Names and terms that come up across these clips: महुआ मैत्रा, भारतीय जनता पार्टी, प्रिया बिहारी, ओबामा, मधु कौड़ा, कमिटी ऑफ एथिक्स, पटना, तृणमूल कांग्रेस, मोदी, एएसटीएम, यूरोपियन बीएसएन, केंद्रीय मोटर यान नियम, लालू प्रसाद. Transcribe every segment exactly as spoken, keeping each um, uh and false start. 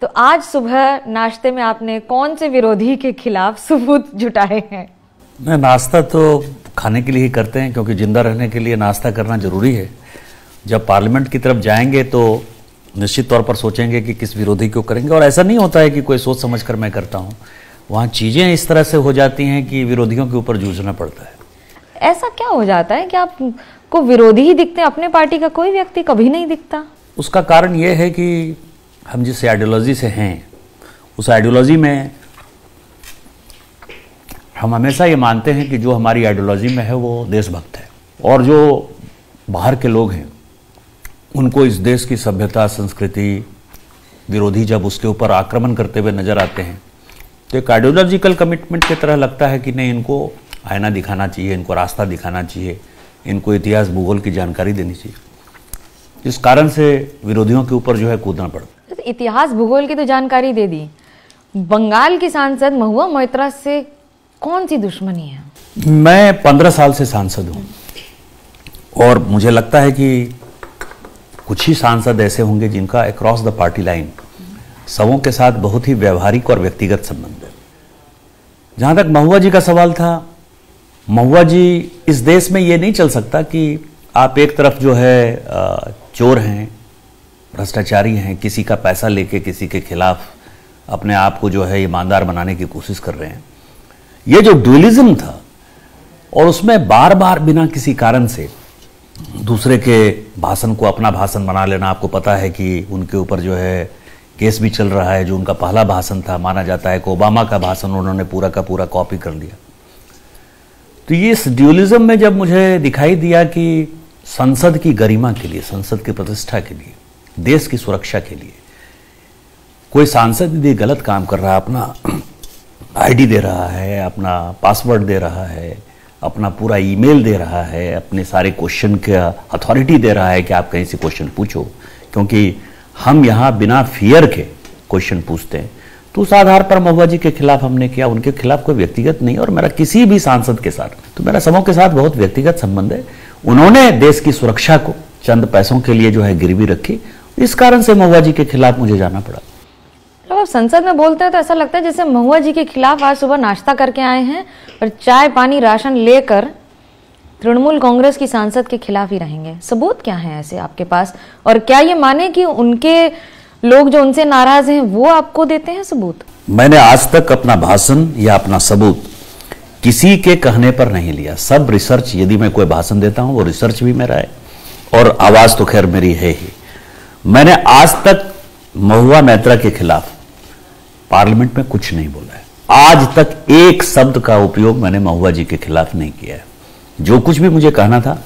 तो आज सुबह नाश्ते में आपने कौन से विरोधी के खिलाफ सबूत जुटाए हैं? मैं नाश्ता तो खाने के लिए ही करते हैं, क्योंकि जिंदा रहने के लिए नाश्ता करना ज़रूरी है। जब पार्लियामेंट की तरफ जाएंगे तो निश्चित तौर पर सोचेंगे कि किस विरोधी को करेंगे। और ऐसा नहीं होता है कि कोई सोच समझ कर मैं करता हूँ, वहाँ चीज़ें इस तरह से हो जाती हैं कि विरोधियों के ऊपर जूझना पड़ता है। ऐसा क्या हो जाता है कि आपको विरोधी ही दिखते हैं, अपने पार्टी का कोई व्यक्ति कभी नहीं दिखता? उसका कारण ये है कि हम जिस आइडियोलॉजी से हैं, उस आइडियोलॉजी में हम हमेशा ये मानते हैं कि जो हमारी आइडियोलॉजी में है वो देशभक्त है, और जो बाहर के लोग हैं उनको इस देश की सभ्यता, संस्कृति, विरोधी जब उसके ऊपर आक्रमण करते हुए नज़र आते हैं तो एक आइडियोलॉजिकल कमिटमेंट की तरह लगता है कि नहीं, इनको आईना दिखाना चाहिए, इनको रास्ता दिखाना चाहिए, इनको इतिहास भूगोल की जानकारी देनी चाहिए। इस कारण से विरोधियों के ऊपर जो है कूदना पड़ता। इतिहास भूगोल की तो जानकारी दे दी, बंगाल की सांसद महुआ मैत्रा से कौन सी दुश्मनी है? मैं पंद्रह साल से सांसद हूँ और मुझे लगता है कि कुछ ही सांसद ऐसे होंगे जिनका अक्रॉस द पार्टी लाइन सबों के साथ बहुत ही व्यवहारिक और व्यक्तिगत संबंध है। जहाँ तक महुआ जी का सवाल था, महुआ जी, इस देश में ये नहीं चल सकता कि आप एक तरफ जो है चोर हैं, भ्रष्टाचारी हैं, किसी का पैसा लेके किसी के खिलाफ अपने आप को जो है ईमानदार बनाने की कोशिश कर रहे हैं। ये जो ड्यूलिज्म था और उसमें बार बार बिना किसी कारण से दूसरे के भाषण को अपना भाषण बना लेना। आपको पता है कि उनके ऊपर जो है केस भी चल रहा है, जो उनका पहला भाषण था, माना जाता है कि ओबामा का भाषण उन्होंने पूरा का पूरा कॉपी कर लिया। तो ये इस ड्यूलिज्म में जब मुझे दिखाई दिया कि संसद की गरिमा के लिए, संसद की प्रतिष्ठा के लिए, देश की सुरक्षा के लिए कोई सांसद यदि गलत काम कर रहा है, अपना आईडी दे रहा है, अपना पासवर्ड दे रहा है, अपना पूरा ईमेल दे रहा है, अपने सारे क्वेश्चन का अथॉरिटी दे रहा है कि आप कहीं से क्वेश्चन पूछो, क्योंकि हम यहाँ बिना फियर के क्वेश्चन पूछते हैं, तो उस आधार पर महुआ जी के खिलाफ हमने किया। उनके खिलाफ कोई व्यक्तिगत नहीं, और मेरा किसी भी सांसद के साथ, तो मेरा सबों के साथ बहुत व्यक्तिगत संबंध है। उन्होंने देश की सुरक्षा को चंद पैसों के लिए जो है गिरवी रखी, इस कारण से महुआ जी के खिलाफ मुझे जाना पड़ा। जब आप संसद में बोलते हैं तो ऐसा लगता है जैसे महुआ जी के खिलाफ आज सुबह नाश्ता करके आए हैं और चाय पानी राशन लेकर तृणमूल कांग्रेस की सांसद के खिलाफ ही रहेंगे। सबूत क्या है ऐसे आपके पास, और क्या ये माने कि उनके लोग जो उनसे नाराज हैं वो आपको देते हैं सबूत? मैंने आज तक अपना भाषण या अपना सबूत किसी के कहने पर नहीं लिया। सब रिसर्च, यदि मैं कोई भाषण देता हूँ वो रिसर्च भी मेरा है, और आवाज तो खैर मेरी है ही। मैंने आज तक महुआ मैत्रा के खिलाफ पार्लियामेंट में कुछ नहीं बोला है। आज तक एक शब्द का उपयोग मैंने महुआ जी के खिलाफ नहीं किया है। जो कुछ भी मुझे कहना था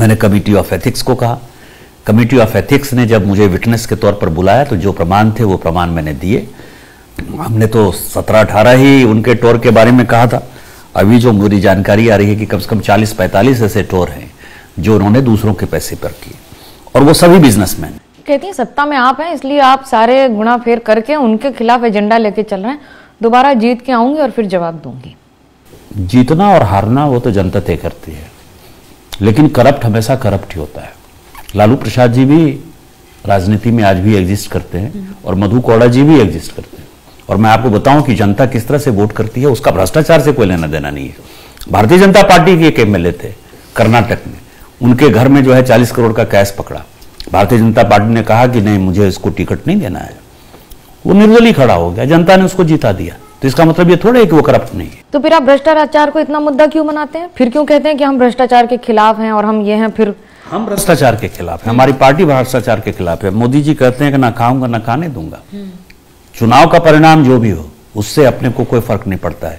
मैंने कमिटी ऑफ एथिक्स को कहा। कमिटी ऑफ एथिक्स ने जब मुझे विटनेस के तौर पर बुलाया तो जो प्रमाण थे वो प्रमाण मैंने दिए। हमने तो सत्रह अठारह ही उनके टोर के बारे में कहा था। अभी जो मेरी जानकारी आ रही है कि कम से कम चालीस पैंतालीस ऐसे टोर हैं जो उन्होंने दूसरों के पैसे पर किए, और वो सभी बिजनेसमैन। कहती हैं सत्ता में आप हैं इसलिए आप सारे गुना फेर करके उनके खिलाफ एजेंडा लेके चल रहे हैं, दोबारा जीत के आऊंगी और फिर जवाब दूंगी। जीतना और हारना वो तो जनता तय करती है, लेकिन करप्ट हमेशा करप्ट ही होता है। लालू प्रसाद जी भी राजनीति में आज भी एग्जिस्ट करते हैं और मधु कौड़ा जी भी एग्जिस्ट करते हैं। और मैं आपको बताऊं कि जनता किस तरह से वोट करती है, उसका भ्रष्टाचार से कोई लेना देना नहीं है। भारतीय जनता पार्टी के एक एम एल ए थे कर्नाटक में, उनके घर में जो है चालीस करोड़ का कैश पकड़ा। भारतीय जनता पार्टी ने कहा कि नहीं, मुझे इसको टिकट नहीं देना है, वो निर्दलीय खड़ा हो गया, जनता ने उसको जिता दिया। तो इसका मतलब ये थोड़ा है कि वो करप्ट नहीं है। तो फिर आप भ्रष्टाचार को इतना मुद्दा क्यों बनाते हैं? फिर क्यों कहते हैं कि हम भ्रष्टाचार के खिलाफ हैं और हम ये हैं? फिर हम भ्रष्टाचार के खिलाफ है, हमारी पार्टी भ्रष्टाचार के खिलाफ है। मोदी जी कहते हैं कि ना खाऊंगा ना खाने दूंगा। चुनाव का परिणाम जो भी हो उससे अपने को कोई फर्क नहीं पड़ता है।